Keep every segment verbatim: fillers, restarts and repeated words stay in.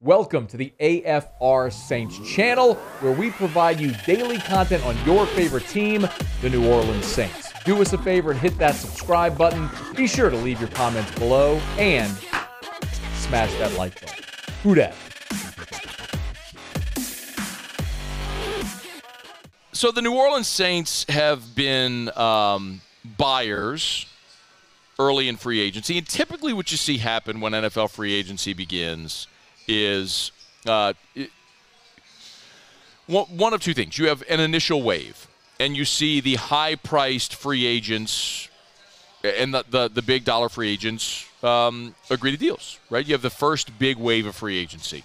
Welcome to the A F R Saints channel, where we provide you daily content on your favorite team, the New Orleans Saints. Do us a favor and hit that subscribe button. Be sure to leave your comments below and smash that like button. Who dat? So the New Orleans Saints have been um, buyers early in free agency, and typically what you see happen when N F L free agency begins is uh, it, one of two things. You have an initial wave, and you see the high-priced free agents and the, the, the big-dollar free agents um, agree to deals, right? You have the first big wave of free agency.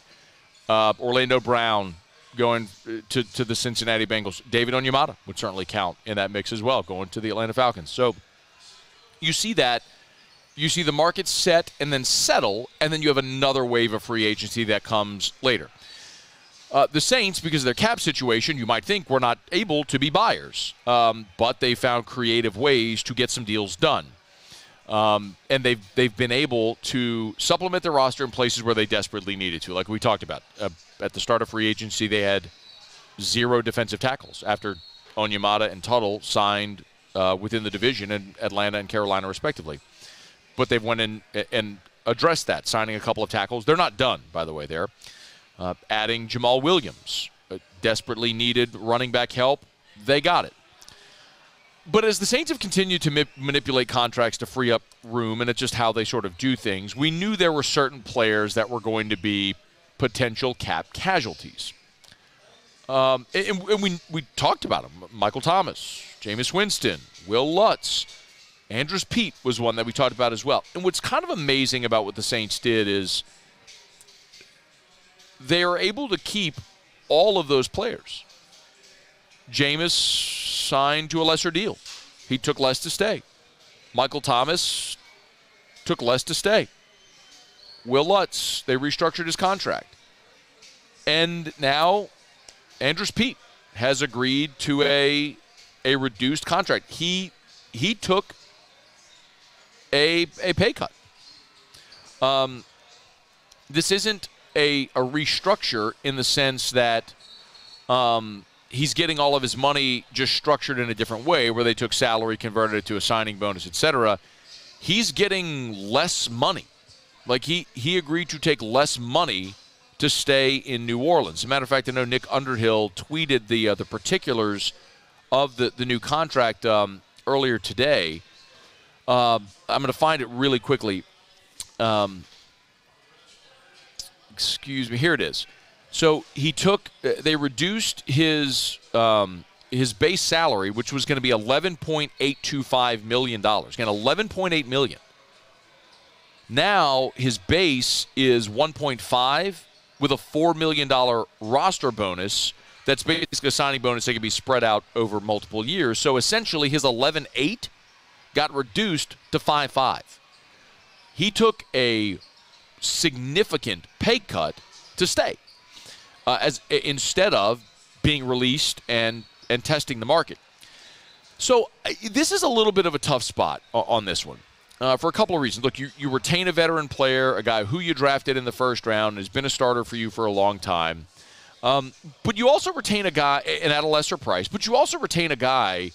Uh, Orlando Brown going to, to the Cincinnati Bengals. David Onyemata would certainly count in that mix as well, going to the Atlanta Falcons. So you see that. You see the market set and then settle, and then you have another wave of free agency that comes later. Uh, the Saints, because of their cap situation, you might think were not able to be buyers, um, but they found creative ways to get some deals done. Um, and they've, they've been able to supplement their roster in places where they desperately needed to, like we talked about. Uh, at the start of free agency, they had zero defensive tackles after Onyemata and Tuttle signed uh, within the division in Atlanta and Carolina, respectively. But they've went in and addressed that, signing a couple of tackles. They're not done, by the way, there. Uh, adding Jamaal Williams, desperately needed running back help. They got it. But as the Saints have continued to ma manipulate contracts to free up room, and it's just how they sort of do things, we knew there were certain players that were going to be potential cap casualties. Um, and and we, we talked about them. Michael Thomas, Jameis Winston, Will Lutz. Andrus Peat was one that we talked about as well. And what's kind of amazing about what the Saints did is they are able to keep all of those players. Jameis signed to a lesser deal. He took less to stay. Michael Thomas took less to stay. Will Lutz, they restructured his contract. And now Andrus Peat has agreed to a, a reduced contract. He, he took A, a pay cut. Um, this isn't a, a restructure in the sense that um, he's getting all of his money just structured in a different way, where they took salary, converted it to a signing bonus, et cetera. He's getting less money. Like he, he agreed to take less money to stay in New Orleans. As a matter of fact, I know Nick Underhill tweeted the, uh, the particulars of the, the new contract um, earlier today. Uh, I'm going to find it really quickly. Um, excuse me. Here it is. So he took. They reduced his um, his base salary, which was going to be eleven point eight two five million dollars. Again, eleven point eight million dollars. Now his base is one point five with a four million dollar roster bonus. That's basically a signing bonus that can be spread out over multiple years. So essentially, his eleven eight. Got reduced to five five. He took a significant pay cut to stay, uh, as instead of being released and and testing the market. So uh, this is a little bit of a tough spot uh, on this one uh, for a couple of reasons. Look, you, you retain a veteran player, a guy who you drafted in the first round, has been a starter for you for a long time, um, but you also retain a guy, and at a lesser price, but you also retain a guy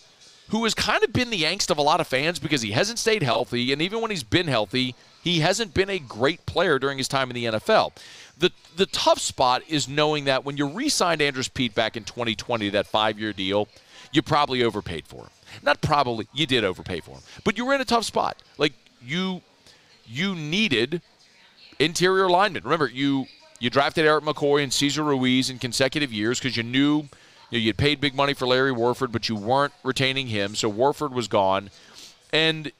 who has kind of been the angst of a lot of fans because he hasn't stayed healthy, and even when he's been healthy, he hasn't been a great player during his time in the N F L. The, the tough spot is knowing that when you re-signed Andrus Peat back in twenty twenty to that five year deal, you probably overpaid for him. Not probably, you did overpay for him. But you were in a tough spot. Like, you you needed interior linemen. Remember, you, you drafted Erik McCoy and Cesar Ruiz in consecutive years because you knew you had paid big money for Larry Warford, but you weren't retaining him, so Warford was gone. And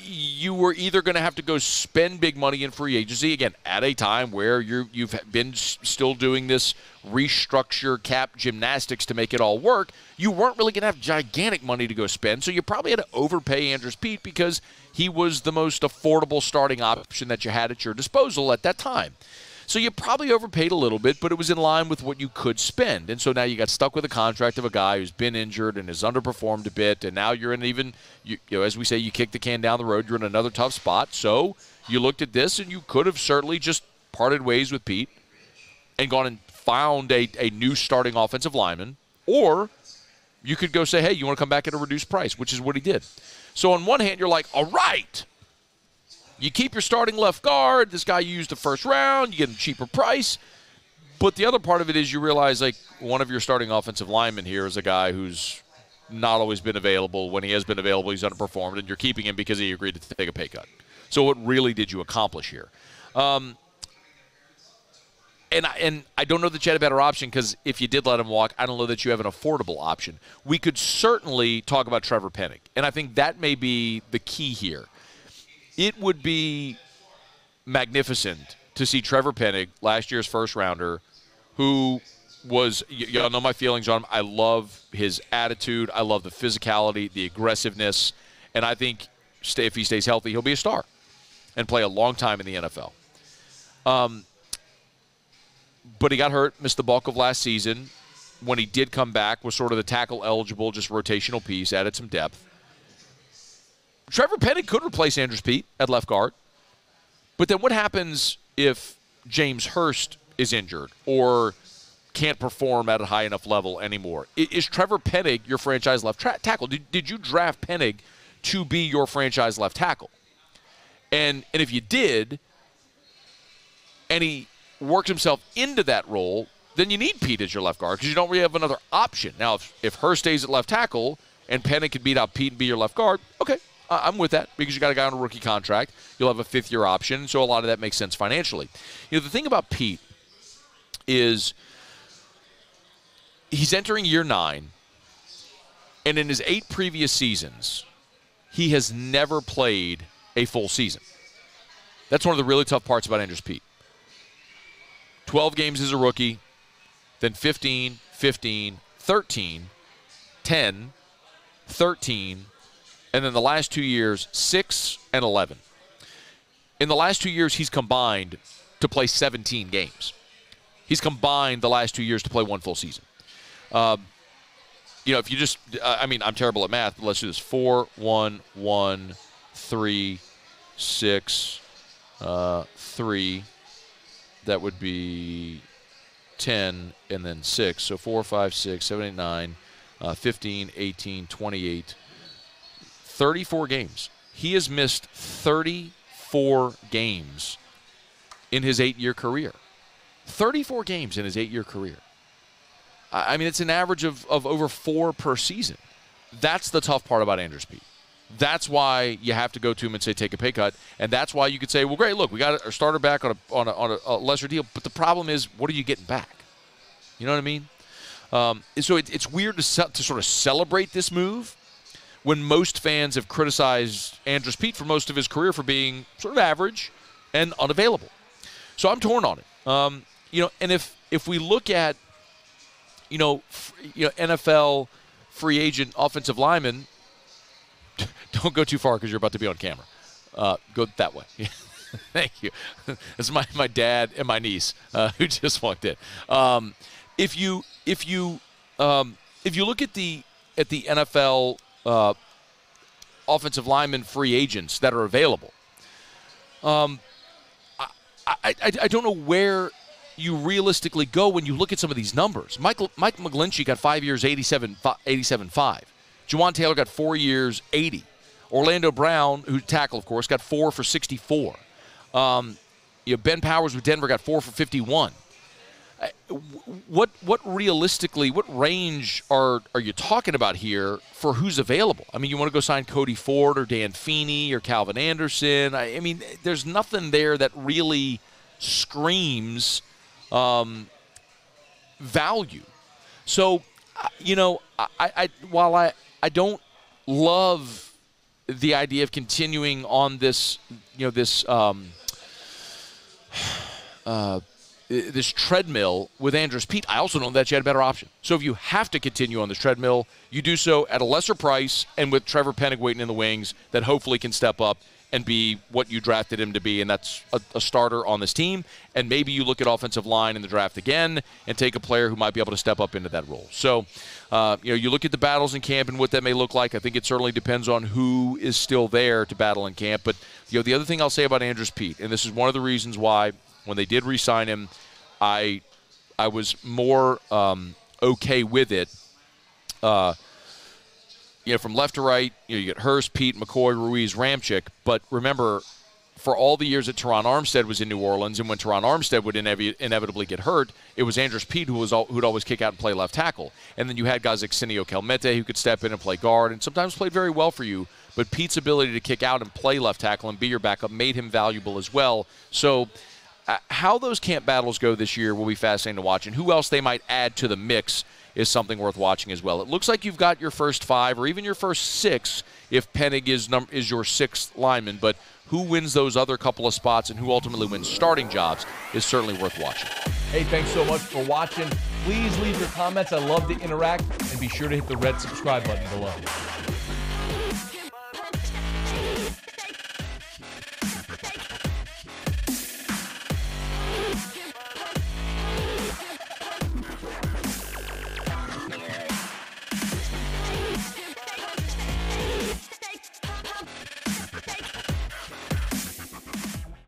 you were either going to have to go spend big money in free agency, again, at a time where you're, you've been still doing this restructure cap gymnastics to make it all work. You weren't really going to have gigantic money to go spend, so you probably had to overpay Andrus Peat because he was the most affordable starting option that you had at your disposal at that time. So you probably overpaid a little bit, but it was in line with what you could spend. And so now you got stuck with a contract of a guy who's been injured and has underperformed a bit, and now you're in even, you, you know, as we say, you kick the can down the road, you're in another tough spot. So you looked at this, and you could have certainly just parted ways with Pete and gone and found a, a new starting offensive lineman, or you could go say, hey, you want to come back at a reduced price, which is what he did. So on one hand, you're like, all right, you keep your starting left guard. This guy you used the first round. You get him a cheaper price. But the other part of it is you realize, like, one of your starting offensive linemen here is a guy who's not always been available. When he has been available, he's underperformed, and you're keeping him because he agreed to take a pay cut. So what really did you accomplish here? Um, and, I, and I don't know that you had a better option, because if you did let him walk, I don't know that you have an affordable option. We could certainly talk about Trevor Penning, and I think that may be the key here. It would be magnificent to see Trevor Penning, last year's first-rounder, who was – y'all know my feelings on him. I love his attitude. I love the physicality, the aggressiveness. And I think if he stays healthy, he'll be a star and play a long time in the N F L. Um, but he got hurt, missed the bulk of last season. When he did come back, was sort of the tackle-eligible, just rotational piece, added some depth. Trevor Penning could replace Andrus Peat at left guard. But then what happens if James Hurst is injured or can't perform at a high enough level anymore? Is Trevor Penning your franchise left tra- tackle? Did, did you draft Penning to be your franchise left tackle? And, and if you did, and he worked himself into that role, then you need Pete as your left guard because you don't really have another option. Now, if, if Hurst stays at left tackle and Penning can beat out Pete and be your left guard, okay. I'm with that because you got a guy on a rookie contract. You'll have a fifth-year option, so a lot of that makes sense financially. You know, the thing about Pete is he's entering year nine, and in his eight previous seasons, he has never played a full season. That's one of the really tough parts about Andrus Peat. twelve games as a rookie, then fifteen, fifteen, thirteen, ten, thirteen, and then the last two years, six and eleven. In the last two years, he's combined to play seventeen games. He's combined the last two years to play one full season. Um, you know, if you just uh, – I mean, I'm terrible at math, but let's do this. four, one, one, three, six, three. That would be ten and then six. So four, five, six, seven, eight, nine, fifteen, eighteen, twenty-eight. thirty-four games. He has missed thirty-four games in his eight-year career. thirty-four games in his eight-year career. I mean, it's an average of, of over four per season. That's the tough part about Andrus Peat. That's why you have to go to him and say, take a pay cut. And that's why you could say, well, great, look, we got our starter back on a, on a, on a lesser deal. But the problem is, what are you getting back? You know what I mean? Um, so it, it's weird to, se- to sort of celebrate this move, when most fans have criticized Andrus Peat for most of his career for being sort of average and unavailable. So I'm torn on it. Um, you know, and if if we look at, you know, f- you know N F L free agent offensive linemen, don't go too far because you're about to be on camera. Uh, go that way. Thank you. That's my, my dad and my niece uh, who just walked in. Um, if you if you um, if you look at the at the N F L Uh, offensive lineman free agents that are available. Um, I, I, I don't know where you realistically go when you look at some of these numbers. Michael, Mike McGlinchey got five years, eighty-seven, eighty-seven five. Jawan Taylor got four years, eighty. Orlando Brown, who tackle, of course, got four for sixty-four. Um, you know, Ben Powers with Denver got four for fifty-one. What what realistically, what range are, are you talking about here for who's available? I mean, you want to go sign Cody Ford or Dan Feeney or Calvin Anderson. I, I mean, there's nothing there that really screams um, value. So, you know, I, I while I, I don't love the idea of continuing on this, you know, this um, uh, this treadmill with Andrus Peat, I also know that you had a better option. So if you have to continue on this treadmill, you do so at a lesser price and with Trevor Penning waiting in the wings that hopefully can step up and be what you drafted him to be, and that's a, a starter on this team. And maybe you look at offensive line in the draft again and take a player who might be able to step up into that role. So, uh, you know, you look at the battles in camp and what that may look like. I think it certainly depends on who is still there to battle in camp. But, you know, the other thing I'll say about Andrus Peat, and this is one of the reasons why when they did re-sign him, I I was more um, okay with it. Uh, you know, from left to right, you know, you get Hurst, Peat, McCoy, Ruiz, Ramczyk. But remember, for all the years that Terron Armstead was in New Orleans, and when Terron Armstead would inev inevitably get hurt, it was Andrus Peat who was all, who'd always kick out and play left tackle. And then you had guys like Cineo Calmente who could step in and play guard, and sometimes played very well for you. But Pete's ability to kick out and play left tackle and be your backup made him valuable as well. So uh, how those camp battles go this year will be fascinating to watch. And who else they might add to the mix is something worth watching as well. It looks like you've got your first five or even your first six if Pennig is, num is your sixth lineman. But who wins those other couple of spots and who ultimately wins starting jobs is certainly worth watching. Hey, thanks so much for watching. Please leave your comments. I love to interact. And be sure to hit the red subscribe button below.